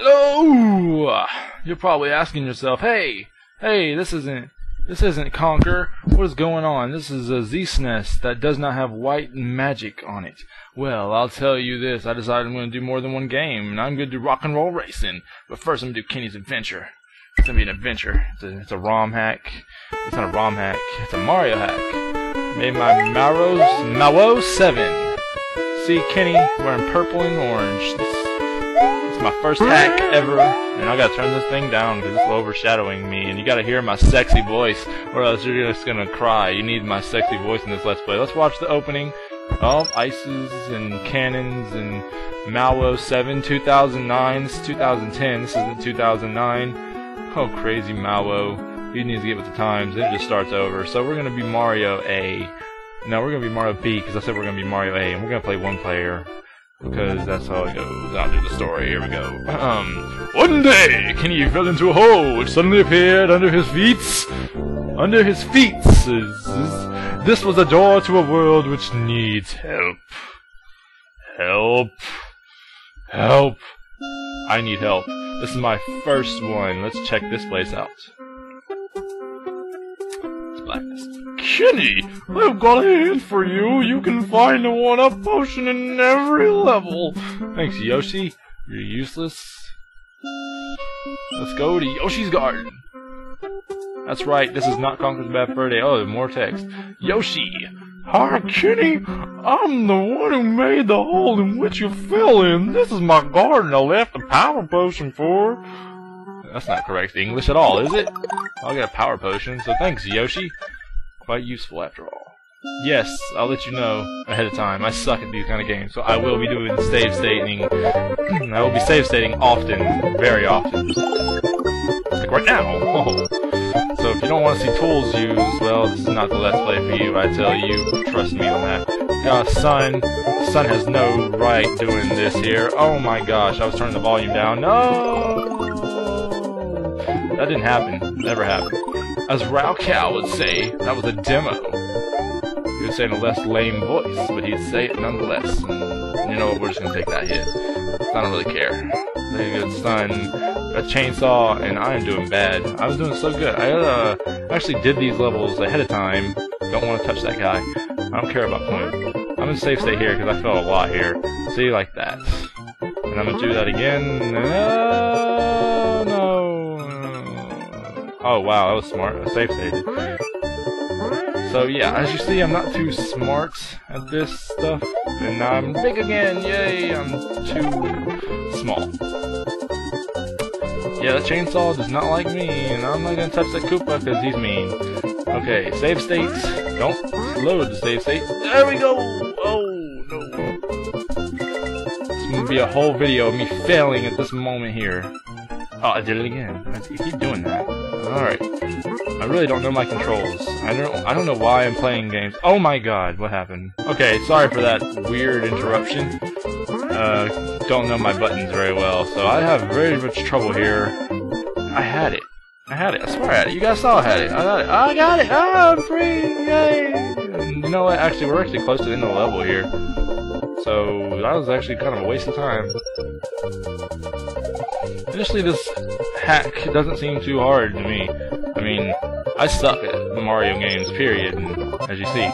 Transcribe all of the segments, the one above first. Hello! You're probably asking yourself, hey, this isn't Conker. What is going on? This is a ZSNES that does not have white magic on it. Well, I'll tell you this. I decided I'm going to do more than one game, and I'm going to do Rock'N'Roll Racing. But first, I'm going to do Kenny's Adventure. It's going to be an adventure. It's a ROM hack. It's not a ROM hack. It's a Mario hack. Made by Mawo 7. See, Kenny wearing purple and orange. It's my first hack ever, and I gotta turn this thing down because it's overshadowing me. And you gotta hear my sexy voice, or else you're just gonna cry. You need my sexy voice in this Let's Play. Let's watch the opening. All ices and cannons and Mawo 7, 2009, this is 2010. This isn't 2009. Oh, crazy Mawo! He needs to get with the times. It just starts over. So we're gonna be Mario A. No, we're gonna be Mario B because I said we're gonna be Mario A, and we're gonna play one player. Because that's how it goes. I'll do the story. Here we go. One day, Kenny fell into a hole which suddenly appeared under his feet. This was a door to a world which needs help. Help. I need help. This is my first one. Let's check this place out. Blackness. Kenny, I've got a hint for you. You can find a 1-up potion in every level. Thanks, Yoshi. You're useless. Let's go to Yoshi's garden. That's right, this is not Conker's Bad Fur Day. Oh, more text. Yoshi. Hi, Kenny. I'm the one who made the hole in which you fell in. This is my garden I left the power potion for. That's not correct English at all, is it? I'll get a power potion, so thanks, Yoshi. Quite useful after all. Yes, I'll let you know ahead of time. I suck at these kind of games, so I will be doing save stating. I will be save stating often, very often. Like right now. Oh. So if you don't want to see tools used, well, this is not the Let's Play for you, I tell you. Trust me on that. Gosh, son has no right doing this here. Oh my gosh, I was turning the volume down. No! That didn't happen. Never happened. As Rao Cow would say, that was a demo. He would say in a less lame voice, but he'd say it nonetheless. And you know what, we're just gonna take that hit. I don't really care. Very good son. A chainsaw, and I am doing bad. I was doing so good. I actually did these levels ahead of time. Don't want to touch that guy. I don't care about point. I'm gonna safe stay here because I fell a lot here. See, like that. And I'm gonna do that again. Oh wow, that was smart. I safe stated. So yeah, as you see, I'm not too smart at this stuff, and now I'm big again. Yay! I'm too small. Yeah, that chainsaw does not like me, and I'm not gonna touch that Koopa because he's mean. Okay, save state. Don't load the save state. There we go. Oh no! It's gonna be a whole video of me failing at this moment here. Oh, I did it again. I keep doing that. Alright. I really don't know my controls. I don't know why I'm playing games. Oh my god, what happened? Okay, sorry for that weird interruption. Don't know my buttons very well, so I have very much trouble here. I had it. I swear I had it. You guys saw I had it. I got it. Ah, I'm free. Yay. You know what? Actually, we're actually close to the end of the level here. So, that was actually kind of a waste of time. Initially, this hack doesn't seem too hard to me. I mean, I suck at the Mario games, period, as you see.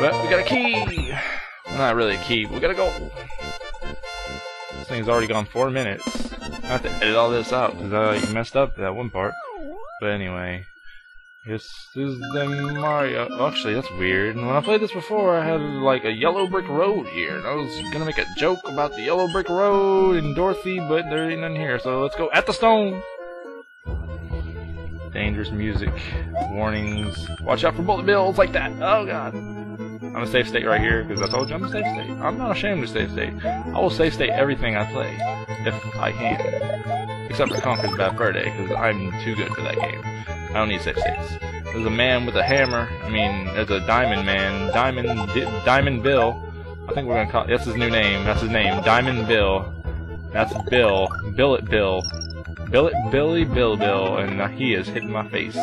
But we got a key! Not really a key, but we got a goal! This thing's already gone 4 minutes. I have to edit all this out, because I messed up that one part. But anyway, this is the Mario... Oh, actually, that's weird. When I played this before, I had, like, a yellow brick road here. And I was gonna make a joke about the yellow brick road and Dorothy, but there ain't none here. So let's go at the stone! Dangerous music. Warnings. Watch out for bullet bills like that. Oh, God. I'm a safe state right here, because I told you I'm a safe state. I'm not ashamed to safe state. I will safe state everything I play, if I can. Except for Conker's Bad Fur Day, because I'm too good for that game. I don't need safe states. There's a man with a hammer. I mean, there's a diamond man. Diamond Bill. I think we're gonna call. That's his new name. That's his name. Diamond Bill. That's Bill. Billet Bill. Billet Billy Bill Bill. And he is hitting my face.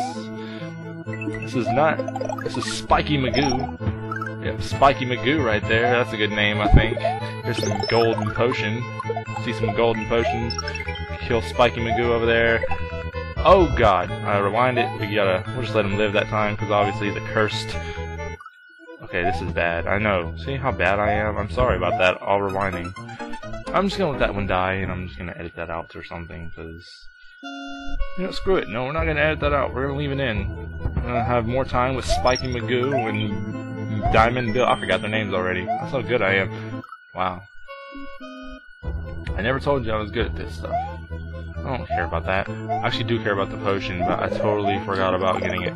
This is not. This is Spiky Magoo. Yep, Spiky Magoo right there. That's a good name, I think. Here's some golden potion. See some golden potions. kill Spiky Magoo over there. Oh god, I rewind it. We'll just let him live that time, because obviously he's a cursed. Okay, this is bad. I know. See how bad I am? I'm sorry about that, all rewinding. I'm just gonna let that one die, and I'm just gonna edit that out or something, because... You know, screw it. No, we're not gonna edit that out. We're gonna leave it in. We're gonna have more time with Spiky Magoo and Diamond Bill. I forgot their names already. That's how good I am. Wow. I never told you I was good at this stuff. I don't care about that. I actually do care about the potion, but I totally forgot about getting it.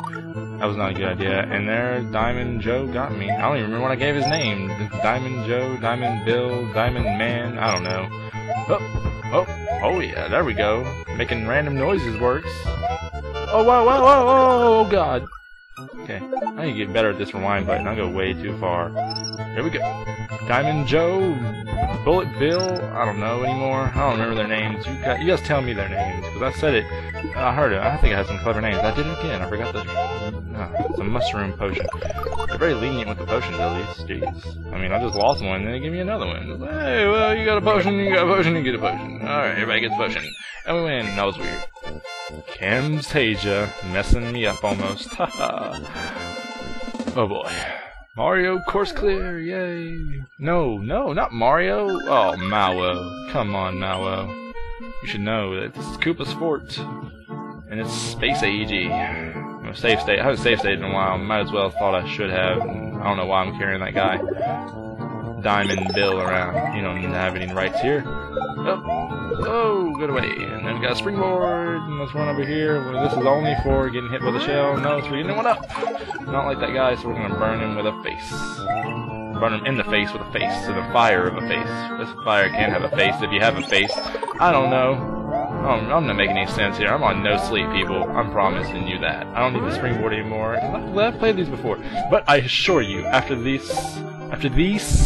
That was not a good idea. And there, Diamond Joe got me. I don't even remember when I gave his name. Diamond Joe, Diamond Bill, Diamond Man, I don't know. Oh yeah, there we go. Making random noises works. Oh, whoa, whoa, whoa, whoa, oh god. Okay, I need to get better at this rewind button. I go way too far. Here we go. Diamond Joe, Bullet Bill, I don't know anymore. I don't remember their names. You guys tell me their names, because I said it. I heard it. I think I had some clever names. I did it again. I forgot the... it's a mushroom potion. They're very lenient with the potions, at least. Jeez. I mean, I just lost one, and then they give me another one. It's like, hey, well, you get a potion. Alright, everybody gets a potion. And we win. That was weird. Camtasia messing me up almost. Haha. Oh boy. Mario course clear, yay! No, no, not Mario! Oh, Mawo. Come on, Mawo. You should know that this is Koopa's fort. And it's space agey. Safe state. I haven't safe state in a while. Might as well have thought I should have. I don't know why I'm carrying that guy. Diamond Bill around. You don't even have any rights here. Oh, good away. And then we got a springboard. And let's run over here. Well, this is only for getting hit with a shell. No, it's for getting one up. Not like that guy, so we're going to burn him with a face. Burn him in the face with a face. So the fire of a face. This fire can't have a face if you have a face. I don't know. I'm not making any sense here. I'm on no sleep, people. I'm promising you that. I don't need the springboard anymore. I've played these before. But I assure you, after these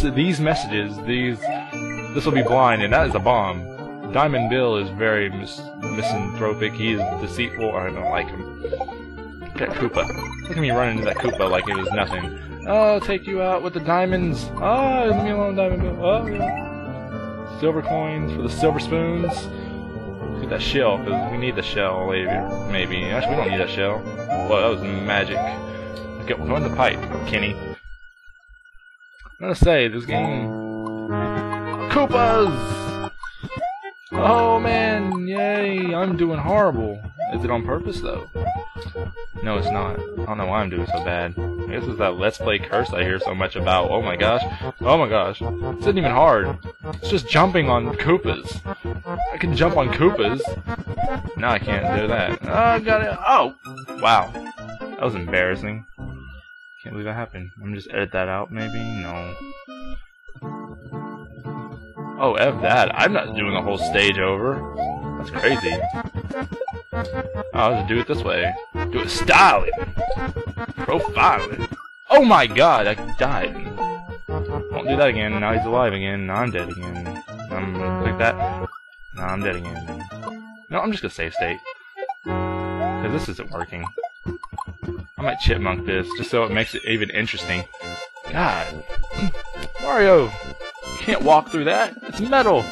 messages, this will be blind, and that is a bomb. Diamond Bill is very misanthropic. He is deceitful. I don't like him. Look at Koopa. Look at me running into that Koopa like it was nothing. Oh, take you out with the diamonds. Oh, leave me alone, Diamond Bill. Oh, yeah. Silver coins for the silver spoons. Get that shell, because we need the shell later, maybe. Actually, we don't need that shell. Whoa, that was magic. Okay, we're going to pipe, Kenny. I'm gonna say, this game... Koopas! Oh, man, yay, I'm doing horrible. Is it on purpose, though? No, it's not. I don't know why I'm doing so bad. I guess it's that Let's Play curse I hear so much about. Oh my gosh. Oh my gosh. This isn't even hard. It's just jumping on Koopas. I can jump on Koopas. No, I can't do that. Oh, I got it. Oh! Wow. That was embarrassing. Can't believe that happened. I'm just edit that out, maybe? No. Oh, F that. I'm not doing the whole stage over. That's crazy. I'll just do it this way. Do it styling. Profiling. Oh my god, I died. Won't do that again. Now he's alive again. Now I'm dead again. I'm gonna click that. Now I'm dead again. No, I'm just gonna save state. Because this isn't working. I might chipmunk this just so it makes it even interesting. God. Mario! You can't walk through that. It's metal.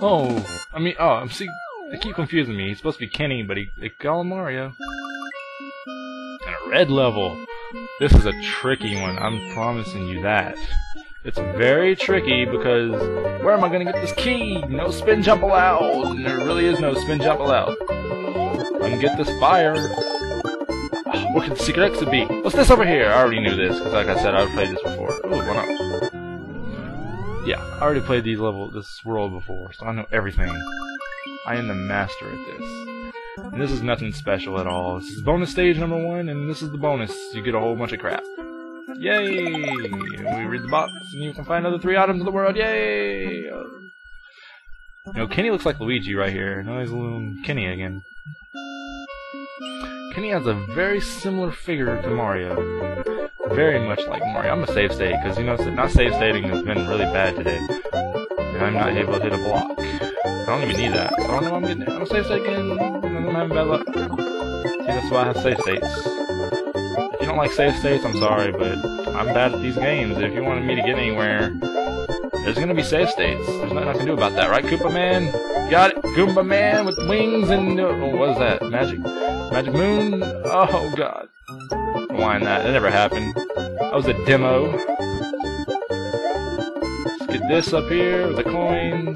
Oh. I mean, oh, I'm seeing. They keep confusing me. He's supposed to be Kenny, but they call him Mario. And a red level. This is a tricky one. I'm promising you that. It's very tricky because where am I going to get this key? No spin jump allowed. And there really is no spin jump allowed. I can get this fire. Oh, what can Secret Exit be? What's this over here? I already knew this because, like I said, I've played this before. Ooh, why not? Yeah, I already played these this world before, so I know everything. I am the master at this. And this is nothing special at all. This is bonus stage number 1, and this is the bonus. You get a whole bunch of crap. Yay! We read the box, and you can find other 3 items in the world. Yay! You know, Kenny looks like Luigi right here. Now he's a little Kenny again. Kenny has a very similar figure to Mario. Very much like Mario. I'm a save state, because, you know, not save stating has been really bad today. And I'm not able to hit a block. I don't even need that. I don't know what I'm getting at. I'm safe state again. I'm having bad luck. See, that's why I have safe states. If you don't like safe states, I'm sorry, but I'm bad at these games. If you wanted me to get anywhere, there's gonna be safe states. There's nothing I can do about that, right, Koopa Man? Got it. Goomba man with wings and... oh, what is that? Magic... magic moon? Oh, God. Why not? That never happened. That was a demo. Let's get this up here with the coins.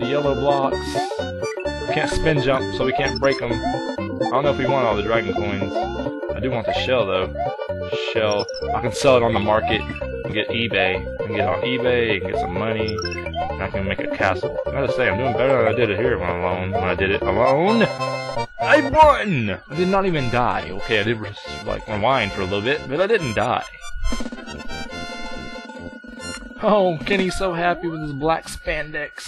The yellow blocks. We can't spin jump, so we can't break them. I don't know if we want all the dragon coins. I do want the shell, though. Shell. I can sell it on the market. Get eBay. I can get on eBay and get some money. And I can make a castle. I gotta say, I'm doing better than I did it here when alone. When I did it alone, I won! I did not even die. Okay, I did like rewind for a little bit, but I didn't die. Oh, Kenny's so happy with his black spandex.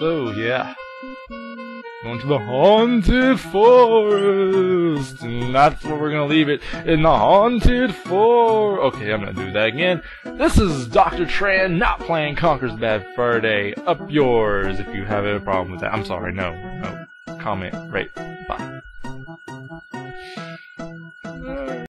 So yeah, going to the haunted forest, and that's where we're gonna leave it, in the haunted forest. Okay, I'm gonna do that again. This is Dr. Tran, not playing Conker's Bad Fur Day. Up yours if you have a problem with that. I'm sorry, no comment, right.